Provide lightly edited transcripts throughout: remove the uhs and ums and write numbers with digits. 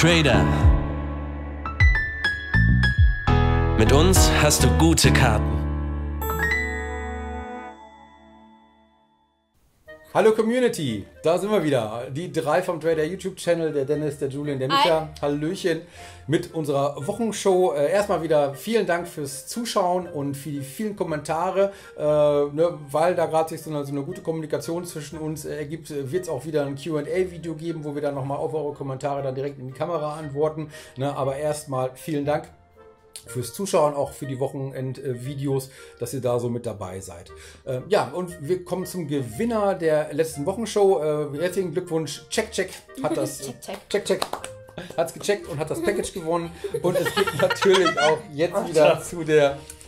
Trader. Mit uns hast du gute Karten. Hallo Community, da sind wir wieder. Die drei vom Trader YouTube-Channel, der Dennis, der Julian, der Mita. Hallöchen mit unserer Wochenshow. Erstmal wieder vielen Dank fürs Zuschauen und für die vielen Kommentare. Weil da gerade sich so eine gute Kommunikation zwischen uns ergibt, wird es auch wieder ein Q&A-Video geben, wo wir dann nochmal auf eure Kommentare dann direkt in die Kamera antworten. Aber erstmal vielen Dank fürs Zuschauen, auch für die Wochenendvideos, dass ihr da so mit dabei seid. Ja, und wir kommen zum Gewinner der letzten Wochenshow. Herzlichen Glückwunsch, Check-Check hat das... Check-Check. Hat's gecheckt und hat das Package gewonnen. Und es gibt natürlich auch jetzt wieder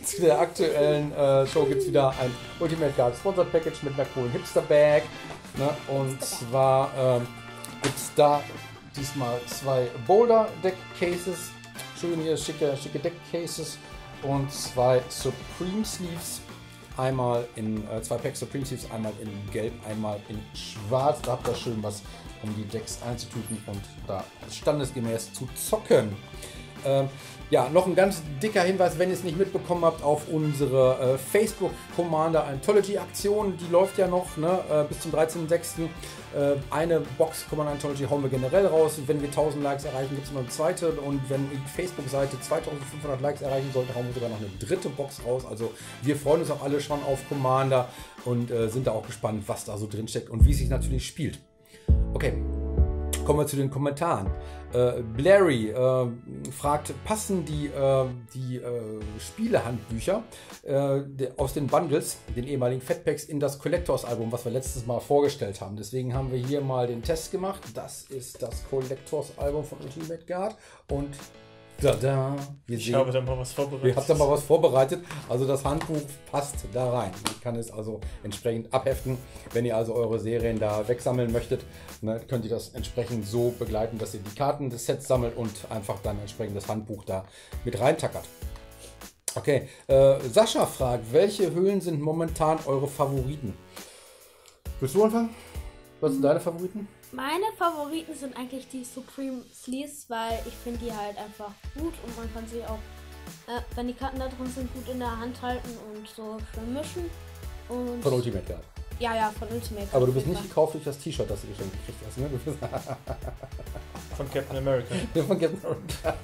zu der aktuellen Show gibt's wieder ein Ultimate Guard Sponsored Package mit einer coolen Hipster-Bag. Und zwar gibt's da diesmal zwei Boulder Deck Cases. Schön hier, schicke Deckcases und zwei Supreme Sleeves. Einmal in zwei Packs Supreme Sleeves, einmal in Gelb, einmal in Schwarz. Da habt ihr schön was, um die Decks einzutüten und da standesgemäß zu zocken. Ja, noch ein ganz dicker Hinweis, wenn ihr es nicht mitbekommen habt, auf unsere Facebook Commander Anthology Aktion. Die läuft ja noch bis zum 13.06. Eine Box Commander Anthology hauen wir generell raus. Wenn wir 1000 Likes erreichen, gibt es noch eine zweite. Und wenn die Facebook-Seite 2500 Likes erreichen sollte, hauen wir sogar noch eine dritte Box raus. Also wir freuen uns auch alle schon auf Commander und sind da auch gespannt, was da so drin steckt und wie es sich natürlich spielt. Okay. Kommen wir zu den Kommentaren. Blairy fragt, passen die Spielehandbücher aus den Bundles, den ehemaligen Fatpacks, in das Collectors-Album, was wir letztes Mal vorgestellt haben. Deswegen haben wir hier mal den Test gemacht. Das ist das Collectors-Album von Ultimate Guard und tada, ich habe da mal was vorbereitet. Ihr habt da mal was vorbereitet. Also das Handbuch passt da rein. Ich kann es also entsprechend abheften. Wenn ihr also eure Serien da wegsammeln möchtet, könnt ihr das entsprechend so begleiten, dass ihr die Karten des Sets sammelt und einfach dann entsprechend das Handbuch da mit reintackert. Okay, Sascha fragt, welche Höhlen sind momentan eure Favoriten? Willst du anfangen? Was sind deine Favoriten? Meine Favoriten sind eigentlich die Supreme Sleeves, weil ich finde die halt einfach gut und man kann sie auch, wenn die Karten da drin sind, gut in der Hand halten und so schön mischen. Und von Ultimate Guard. Ja, ja, von Ultimate Guard. Aber du bist nicht gekauft durch das T-Shirt, das du geschenkt gekriegt hast, ne? Von Captain America. Ja, von Captain America.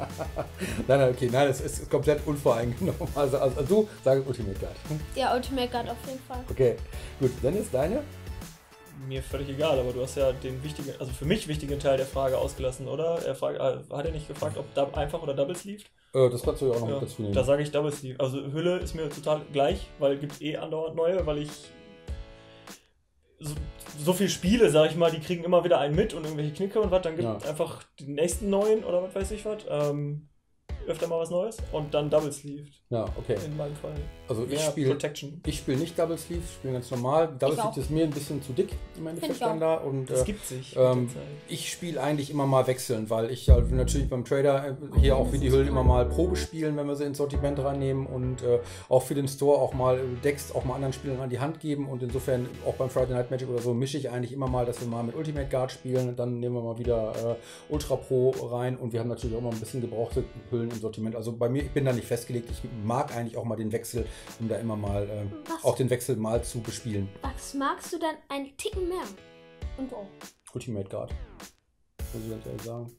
Nein, okay, nein, das ist komplett unvoreingenommen. Also du sagst Ultimate Guard. Ja, Ultimate Guard auf jeden Fall. Okay, gut, dann ist deine... Mir völlig egal, aber du hast ja den wichtigen, also für mich wichtigen Teil der Frage ausgelassen, oder? Er fragt, hat er nicht gefragt, ob einfach oder Double Sleeve? Das kannst du ja auch noch mit dazu nehmen. Da sage ich Double Sleeve. Also Hülle ist mir total gleich, weil gibt andauernd neue, weil ich so viel spiele, sage ich mal, die kriegen immer wieder einen mit und irgendwelche Knicke und was, dann gibt es einfach den nächsten neuen oder was weiß ich was. Öfter mal was Neues und dann Double Sleeve. Ja, okay. In meinem Fall. Also ich spiele nicht Double Sleeve, ich spiele ganz normal. Double Sleeve ist mir ein bisschen zu dick im Endeffekt dann da. Und das gibt sich. Ich spiele eigentlich immer mal wechseln, weil ich halt natürlich beim Trader hier auch wie die Hüllen immer mal Probe spielen, wenn wir sie ins Sortiment reinnehmen und auch für den Store auch mal Decks auch mal anderen Spielern an die Hand geben und insofern auch beim Friday Night Magic oder so mische ich eigentlich immer mal, dass wir mal mit Ultimate Guard spielen und dann nehmen wir mal wieder Ultra Pro rein und wir haben natürlich auch mal ein bisschen gebrauchte Hüllen im Sortiment. Also bei mir, ich bin da nicht festgelegt. Ich mag eigentlich auch mal den Wechsel, um da immer mal auch den Wechsel mal zu bespielen. Was magst du dann einen Ticken mehr? Und auch? Ultimate Guard. Muss ich ganz ehrlich sagen.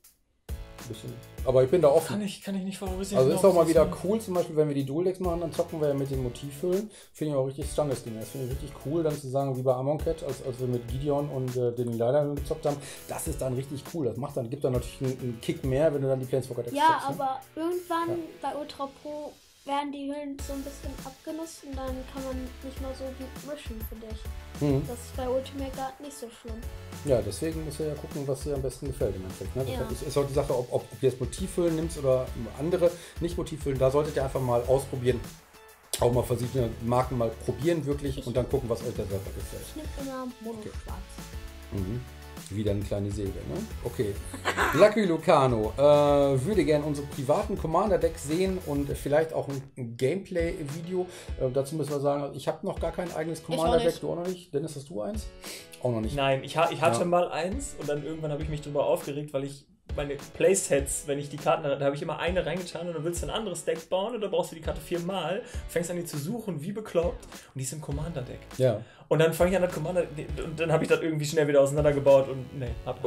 Ein bisschen. Aber ich bin da offen. Kann ich nicht favorisieren. Also ist auch mal wieder cool, zum Beispiel, wenn wir die Dual-Decks machen, dann zocken wir ja mit den Motivhüllen. Finde ich auch richtig standesgemäß. Das finde ich richtig cool, dann zu sagen, wie bei Amonkhet, als wir mit Gideon und den Leider gezockt haben, das ist dann richtig cool. Das macht dann, gibt dann natürlich einen Kick mehr, wenn du dann die Planeswalker-Decks zockst, aber irgendwann bei Ultra Pro werden die Hüllen so ein bisschen abgenutzt und dann kann man nicht mal so gut mischen, finde ich. Das ist bei Ultimate Guard nicht so schlimm. Ja, deswegen muss er ja gucken, was dir am besten gefällt im Endeffekt. Ne? Ja. Das ist auch die Sache, ob du jetzt Motivhüllen nimmst oder andere nicht Motivhüllen, da solltet ihr einfach mal ausprobieren. Auch mal verschiedene Marken mal probieren wirklich und dann gucken, was euch da selber gefällt. Ich nehme immer Mono-Schwarz. Wieder eine kleine Serie, ne? Okay. Lucky Lucano würde gerne unsere privaten Commander-Decks sehen und vielleicht auch ein Gameplay-Video. Dazu müssen wir sagen, ich habe noch gar kein eigenes Commander-Deck. Du auch noch nicht? Dennis, hast du eins? Auch noch nicht. Nein, ich hatte mal eins und dann irgendwann habe ich mich darüber aufgeregt, weil ich meine Playsets, wenn ich die Karten hatte, da habe ich immer eine reingetan und dann willst du ein anderes Deck bauen und dann brauchst du die Karte viermal, fängst an die zu suchen, wie bekloppt, und die ist im Commander-Deck. Ja. Und dann fange ich an das Commander, und dann habe ich das irgendwie schnell wieder auseinandergebaut und nee.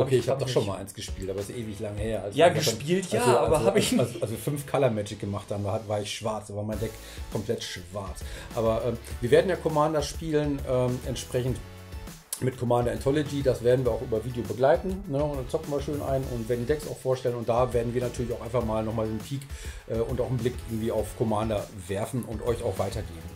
Ich habe doch schon mal eins gespielt, aber es ist ewig lange her. Also ja, gespielt dann, aber habe ich nicht. Also 5 Color Magic gemacht haben, da war ich schwarz, da war mein Deck komplett schwarz. Aber wir werden ja Commander spielen, entsprechend mit Commander Anthology, das werden wir auch über Video begleiten, ne? Und dann zocken wir schön ein und werden die Decks auch vorstellen und da werden wir natürlich auch einfach mal nochmal den Peak und auch einen Blick irgendwie auf Commander werfen und euch auch weitergeben.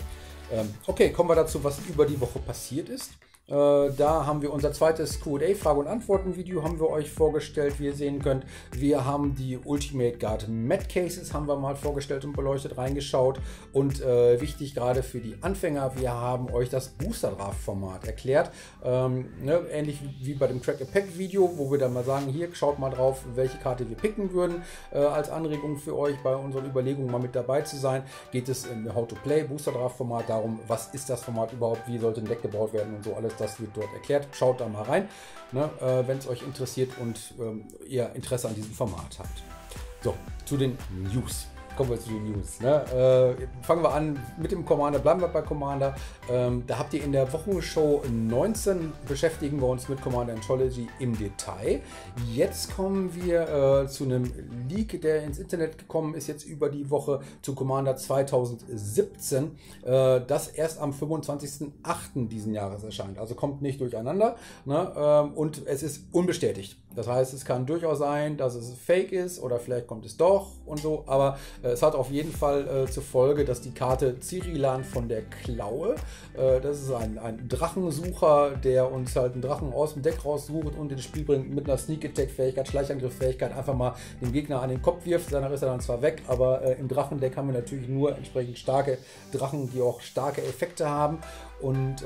Okay, kommen wir dazu, was über die Woche passiert ist. Da haben wir unser zweites Q&A-Frage- und Antworten-Video haben wir euch vorgestellt, wie ihr sehen könnt. Wir haben die Ultimate Guard Mad Cases haben wir mal vorgestellt und beleuchtet, reingeschaut. Und wichtig gerade für die Anfänger, wir haben euch das Booster-Draft-Format erklärt. Ähnlich wie bei dem Crack-Pack-Video, wo wir dann mal sagen, hier schaut mal drauf, welche Karte wir picken würden. Als Anregung für euch bei unseren Überlegungen mal mit dabei zu sein, geht es im How-to-Play Booster-Draft-Format darum, was ist das Format überhaupt, wie sollte ein Deck gebaut werden und so alles. Das wird dort erklärt. Schaut da mal rein, ne, wenn es euch interessiert und ihr Interesse an diesem Format habt. So, zu den News. Kommen wir zu den News. Ne? Fangen wir an mit dem Commander, bleiben wir bei Commander. Da habt ihr in der Wochenshow 19, beschäftigen wir uns mit Commander Anthology im Detail. Jetzt kommen wir zu einem Leak, der ins Internet gekommen ist, jetzt über die Woche zu Commander 2017, das erst am 25.08. diesen Jahres erscheint. Also kommt nicht durcheinander, ne? Und es ist unbestätigt. Das heißt, es kann durchaus sein, dass es fake ist oder vielleicht kommt es doch und so, aber es hat auf jeden Fall zur Folge, dass die Karte Zirilan von der Klaue, das ist ein Drachensucher, der uns halt einen Drachen aus dem Deck raussucht und ins Spiel bringt mit einer Sneak-Attack-Fähigkeit, Schleichangriff-Fähigkeit, einfach mal den Gegner an den Kopf wirft, danach ist er dann zwar weg, aber im Drachendeck haben wir natürlich nur entsprechend starke Drachen, die auch starke Effekte haben. Und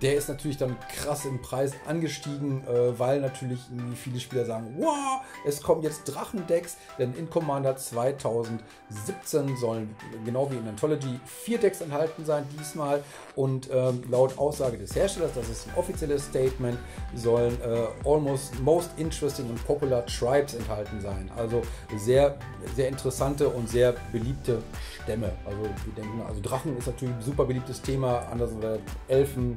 der ist natürlich dann krass im Preis angestiegen, weil natürlich viele Spieler sagen, wow, es kommen jetzt Drachendecks, denn in Commander 2017 sollen, genau wie in Anthology, 4 Decks enthalten sein diesmal. Und laut Aussage des Herstellers, das ist ein offizielles Statement, sollen almost most interesting and popular tribes enthalten sein. Also sehr, sehr interessante und sehr beliebte Stämme. Also wir denken, also Drachen ist natürlich ein super beliebtes Thema, anders wäre Elfen,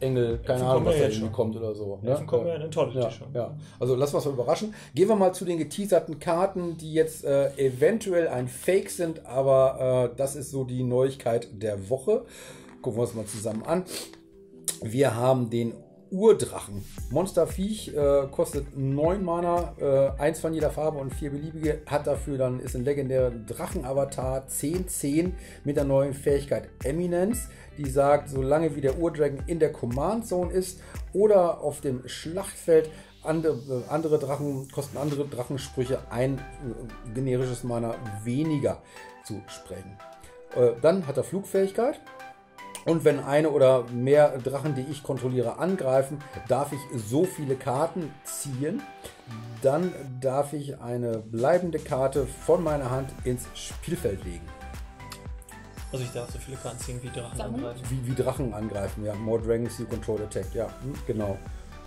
Engel, keine Ahnung, was da irgendwie kommt oder so. Ne? Elfen kommen ja in Anthology schon. Ja. Also lassen wir uns mal überraschen. Gehen wir mal zu den geteaserten Karten, die jetzt eventuell ein Fake sind, aber das ist so die Neuigkeit der Woche. Gucken wir uns mal zusammen an. Wir haben den Urdrachen. Monsterviech, kostet 9 Mana, 1 von jeder Farbe und 4 beliebige. Hat dafür dann, ist ein legendärer Drachenavatar, 10/10 mit der neuen Fähigkeit Eminence, die sagt, solange wie der Urdragon in der Command Zone ist oder auf dem Schlachtfeld, andere Drachen kosten andere Drachensprüche ein generisches Mana weniger zu sprechen. Dann hat er Flugfähigkeit. Und wenn eine oder mehr Drachen, die ich kontrolliere, angreifen, darf ich so viele Karten ziehen. Dann darf ich eine bleibende Karte von meiner Hand ins Spielfeld legen. Also ich darf so viele Karten ziehen, wie Drachen angreifen. Wie Drachen angreifen, ja. More Dragons, you control attack, ja, genau.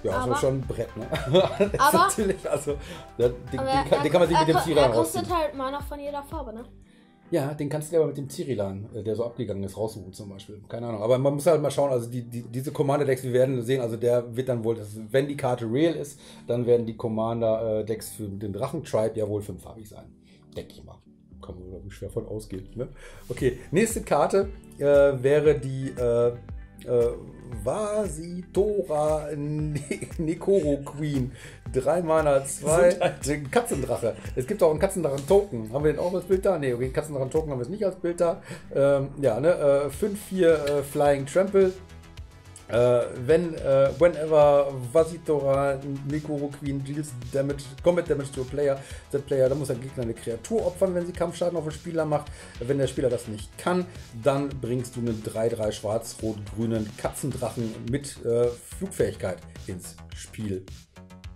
Ja, aber, schon ein Brett, ne? Das aber, ist natürlich, also, den kann man sich mit dem Zierer rausziehen. Er kostet halt mal noch von jeder Farbe, ne? Ja, den kannst du aber mit dem Zirilan, der so abgegangen ist, raussuchen zum Beispiel. Keine Ahnung. Aber man muss halt mal schauen, also diese Commander-Decks, wir werden sehen, also der wird dann wohl, wenn die Karte real ist, dann werden die Commander-Decks für den Drachen-Tribe ja wohl 5-farbig sein. Denke ich mal. Kann man glaube ich schwer von ausgehen. Ne? Okay, nächste Karte wäre die Vasitora Nekoro Queen. 3 Mana, 2 Katzendrache. Es gibt auch einen Katzendrachen-Token. Haben wir den auch als Bild da? Ne, okay, Katzendrachen-Token haben wir es nicht als Bild da. 5/4 Flying Trample. Whenever Vasitora Nekoro Queen deals Combat Damage to a player, da muss der Gegner eine Kreatur opfern, wenn sie Kampfschaden auf den Spieler macht. Wenn der Spieler das nicht kann, dann bringst du einen 3/3 schwarz-rot-grünen Katzendrachen mit Flugfähigkeit ins Spiel.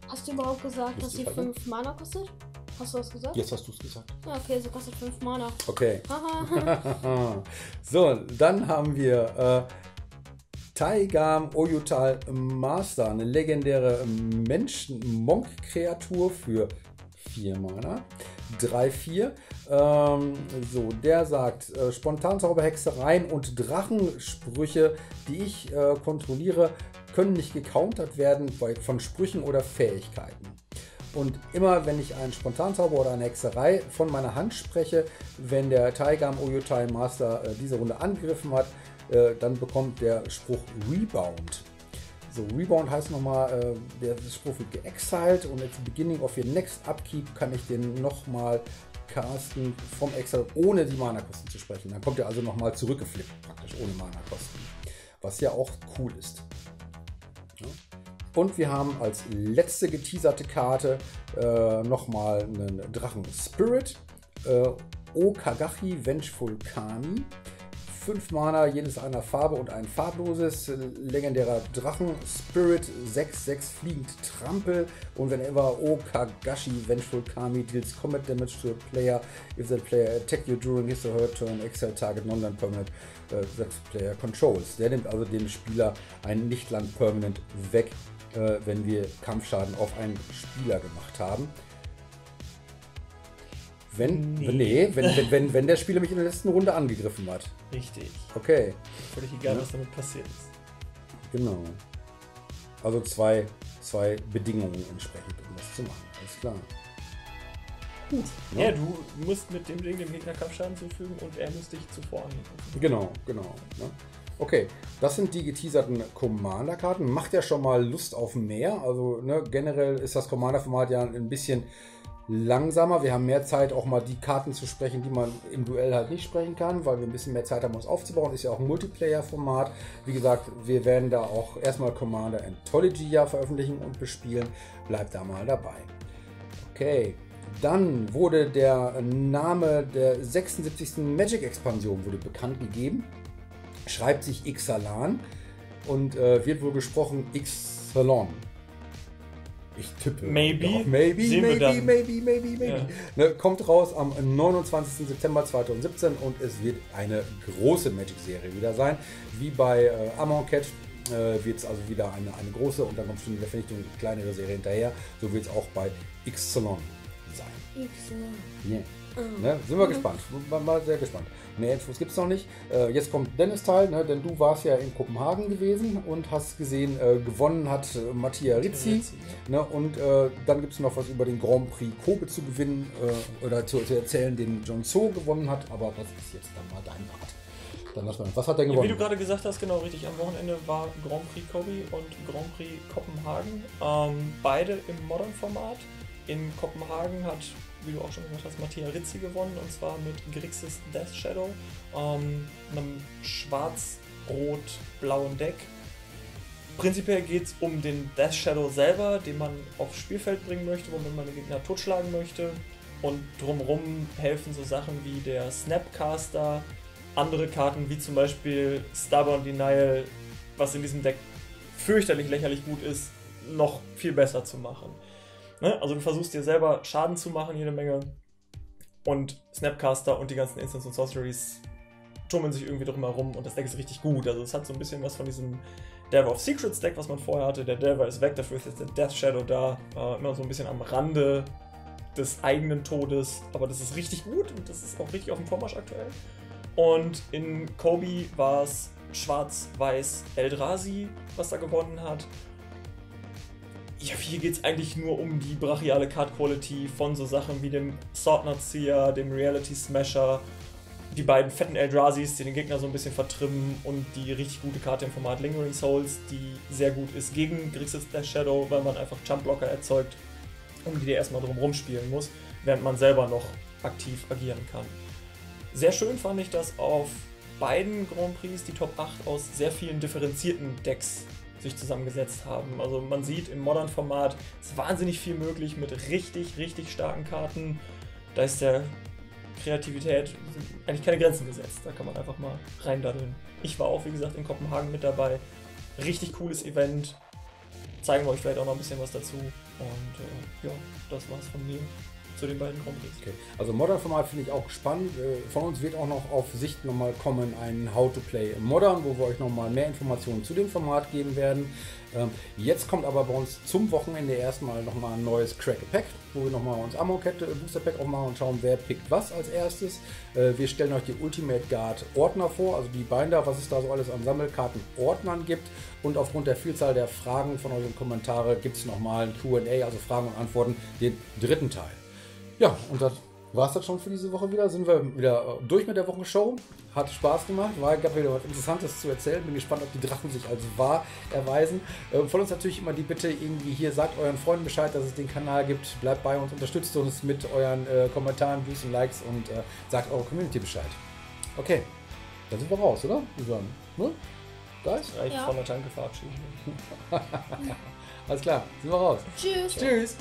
Hast du überhaupt gesagt, dass die 5 Mana kostet? Hast du das gesagt? Jetzt hast du es gesagt. Ja, okay, so kostet 5 Mana. Okay. So, dann haben wir Taigam Ojutai Master, eine legendäre Menschen-Monk-Kreatur für 4 Mana. 3-4. So, der sagt, Spontanzauber, Hexereien und Drachensprüche, die ich kontrolliere, können nicht gecountert werden von Sprüchen oder Fähigkeiten. Und immer, wenn ich einen Spontanzauber oder eine Hexerei von meiner Hand spreche, wenn der Taigam Ojutai Master diese Runde angegriffen hat, dann bekommt der Spruch Rebound. So, Rebound heißt nochmal, der Spruch wird geexiled und at the beginning of your next upkeep kann ich den nochmal casten vom Exile, ohne die Mana-Kosten zu sprechen. Dann kommt er also nochmal zurückgeflippt, praktisch ohne Mana-Kosten. Was ja auch cool ist. Ja. Und wir haben als letzte geteaserte Karte nochmal einen Drachen-Spirit. Okagachi, Vengeful Kami. 5 Mana, jedes einer Farbe und ein farbloses. Legendärer Drachen-Spirit, 6-6, fliegend Trampel. Und whenever Okagachi, Vengeful Kami deals Combat Damage to a player, if that player attack you during his or her turn, exile target non-land-permanent that player controls. Der nimmt also dem Spieler ein Nicht-Land-Permanent weg, wenn wir Kampfschaden auf einen Spieler gemacht haben. Wenn der Spieler mich in der letzten Runde angegriffen hat. Richtig. Okay. Völlig egal, ja, was damit passiert ist. Genau. Also zwei Bedingungen entsprechend, um das zu machen. Alles klar. Gut. Ja, ja, du musst mit dem Ding dem Gegner Kampfschaden zufügen und er muss dich zuvor angreifen. Genau, genau. Ne? Okay, das sind die geteaserten Commander-Karten. Macht ja schon mal Lust auf mehr. Also ne, generell ist das Commander-Format ja ein bisschen langsamer. Wir haben mehr Zeit, auch mal die Karten zu sprechen, die man im Duell halt nicht sprechen kann, weil wir ein bisschen mehr Zeit haben, uns aufzubauen. Ist ja auch ein Multiplayer-Format. Wie gesagt, wir werden da auch erstmal Commander Anthology ja veröffentlichen und bespielen. Bleibt da mal dabei. Okay, dann wurde der Name der 76. Magic-Expansion bekannt gegeben. Schreibt sich Ixalan und wird wohl gesprochen Ixalan. Ich tippe. Maybe. Ja, maybe. Ja. Ne, kommt raus am 29. September 2017 und es wird eine große Magic-Serie wieder sein. Wie bei Amonkhet wird es also wieder eine große und dann kommt schon in der Vernichtung eine kleinere Serie hinterher. So wird es auch bei Ixalan sein. Ixalan. Yeah. Ne, sind wir gespannt. Mal sehr gespannt. Mehr Infos gibt es noch nicht. Jetzt kommt Dennis Teil, ne, denn du warst ja in Kopenhagen gewesen und hast gesehen, gewonnen hat Mattia Rizzi. Ne, und dann gibt es noch was über den Grand Prix Kobe zu gewinnen oder zu erzählen, den John So gewonnen hat. Aber das ist jetzt dann mal dein Part. Dann lass mal. Was hat er gewonnen? Ja, wie du gerade gesagt hast, genau richtig. Am Wochenende war Grand Prix Kobe und Grand Prix Kopenhagen. Beide im Modern-Format. In Kopenhagen hat, wie du auch schon gesagt hast, Mattia Rizzi gewonnen, und zwar mit Grixis Death Shadow, einem schwarz-rot-blauen Deck. Prinzipiell geht es um den Death Shadow selber, den man aufs Spielfeld bringen möchte, womit man den Gegner totschlagen möchte. Und drumherum helfen so Sachen wie der Snapcaster, andere Karten wie zum Beispiel Stubborn Denial, was in diesem Deck fürchterlich lächerlich gut ist, noch viel besser zu machen. Ne? Also du versuchst dir selber Schaden zu machen, jede Menge, und Snapcaster und die ganzen Instants und Sorceries tummeln sich irgendwie drum herum und das Deck ist richtig gut. Also es hat so ein bisschen was von diesem Delve of Secrets Deck, was man vorher hatte. Der Delver ist weg, dafür ist jetzt der Death Shadow da, immer so ein bisschen am Rande des eigenen Todes, aber das ist richtig gut und das ist auch richtig auf dem Vormarsch aktuell. Und in Kobe war es Schwarz Weiß Eldrazi, was da gewonnen hat. Ja, hier geht es eigentlich nur um die brachiale Card-Quality von so Sachen wie dem Sword-Nut-Seer, dem Reality-Smasher, die beiden fetten Eldrazis, die den Gegner so ein bisschen vertrimmen, und die richtig gute Karte im Format Lingering Souls, die sehr gut ist gegen Grixis Death Shadow, weil man einfach Jump-Blocker erzeugt, um die erstmal drum rumspielen muss, während man selber noch aktiv agieren kann. Sehr schön fand ich, dass auf beiden Grand Prix die Top 8 aus sehr vielen differenzierten Decks sich zusammengesetzt haben. Also man sieht, im Modern-Format ist wahnsinnig viel möglich mit richtig starken Karten. Da ist der Kreativität eigentlich keine Grenzen gesetzt. Da kann man einfach mal reindaddeln. Ich war auch, wie gesagt, in Kopenhagen mit dabei. Richtig cooles Event. Zeigen wir euch vielleicht auch noch ein bisschen was dazu. Und ja, das war's von mir zu den beiden Comics. Okay. Also Modern-Format finde ich auch spannend. Von uns wird auch noch auf Sicht nochmal kommen ein How-to-Play Modern, wo wir euch nochmal mehr Informationen zu dem Format geben werden. Jetzt kommt aber bei uns zum Wochenende erstmal nochmal ein neues Crack-Pack, wo wir nochmal uns Ammo-Kette, Booster-Pack aufmachen und schauen, wer pickt was als erstes. Wir stellen euch die Ultimate Guard Ordner vor, also die Binder, was es da so alles an Sammelkarten-Ordnern gibt. Und aufgrund der Vielzahl der Fragen von euren Kommentaren gibt es nochmal ein Q&A, also Fragen und Antworten, den dritten Teil. Ja, und das war es dann schon für diese Woche wieder. Sind wir wieder durch mit der Wochenshow. Hat Spaß gemacht, gab wieder was Interessantes zu erzählen. Bin gespannt, ob die Drachen sich als wahr erweisen. Von uns natürlich immer die Bitte, irgendwie hier sagt euren Freunden Bescheid, dass es den Kanal gibt. Bleibt bei uns, unterstützt uns mit euren Kommentaren, Views und Likes und sagt eurer Community Bescheid. Okay, dann sind wir raus, oder? Ne? Da ist reicht von der Tanke verabschieden. Alles klar, sind wir raus. Tschüss. Tschüss.